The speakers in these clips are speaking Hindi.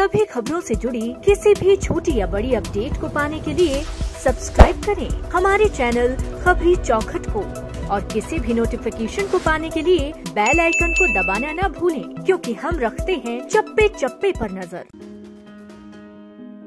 सभी खबरों से जुड़ी किसी भी छोटी या बड़ी अपडेट को पाने के लिए सब्सक्राइब करें हमारे चैनल खबरी चौखट को, और किसी भी नोटिफिकेशन को पाने के लिए बेल आइकन को दबाना ना भूलें, क्योंकि हम रखते हैं चप्पे चप्पे पर नजर।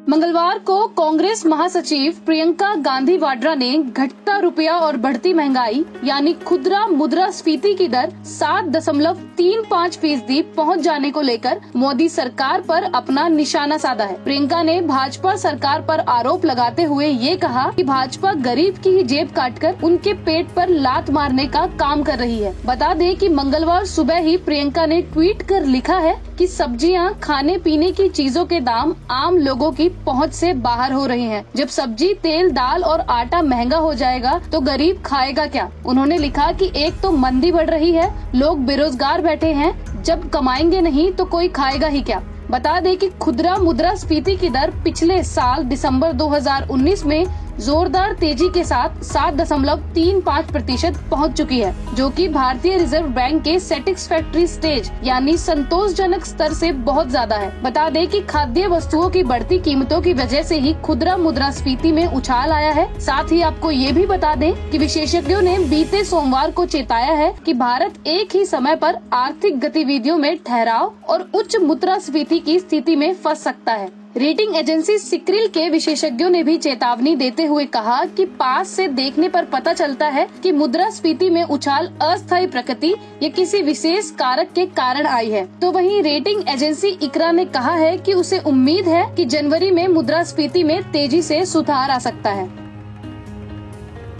मंगलवार को कांग्रेस महासचिव प्रियंका गांधी वाड्रा ने घटता रुपया और बढ़ती महंगाई यानी खुदरा मुद्रास्फीति की दर 7.35% पहुंच जाने को लेकर मोदी सरकार पर अपना निशाना साधा है। प्रियंका ने भाजपा सरकार पर आरोप लगाते हुए ये कहा कि भाजपा गरीब की ही जेब काटकर उनके पेट पर लात मारने का काम कर रही है। बता दें कि मंगलवार सुबह ही प्रियंका ने ट्वीट कर लिखा है कि सब्जियां, खाने पीने की चीजों के दाम आम लोगों की पहुंच से बाहर हो रहे हैं। जब सब्जी, तेल, दाल और आटा महंगा हो जाएगा तो गरीब खाएगा क्या। उन्होंने लिखा कि एक तो मंदी बढ़ रही है, लोग बेरोजगार बैठे हैं, जब कमाएंगे नहीं तो कोई खाएगा ही क्या। बता दें कि खुदरा मुद्रास्फीति की दर पिछले साल दिसंबर 2019 में जोरदार तेजी के साथ 7.35% पहुँच चुकी है, जो कि भारतीय रिजर्व बैंक के सेटिस्फैक्ट्री स्टेज यानी संतोषजनक स्तर से बहुत ज्यादा है। बता दें कि खाद्य वस्तुओं की बढ़ती कीमतों की वजह से ही खुदरा मुद्रास्फीति में उछाल आया है। साथ ही आपको ये भी बता दें कि विशेषज्ञों ने बीते सोमवार को चेताया है कि भारत एक ही समय पर आर्थिक गतिविधियों में ठहराव और उच्च मुद्रास्फीति की स्थिति में फंस सकता है। रेटिंग एजेंसी सिक्रिल के विशेषज्ञों ने भी चेतावनी देते हुए कहा कि पास से देखने पर पता चलता है कि मुद्रास्फीति में उछाल अस्थायी प्रकृति या किसी विशेष कारक के कारण आई है। तो वहीं रेटिंग एजेंसी इकरा ने कहा है कि उसे उम्मीद है कि जनवरी में मुद्रास्फीति में तेजी से सुधार आ सकता है।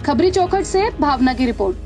खबरी चौखट से भावना की रिपोर्ट।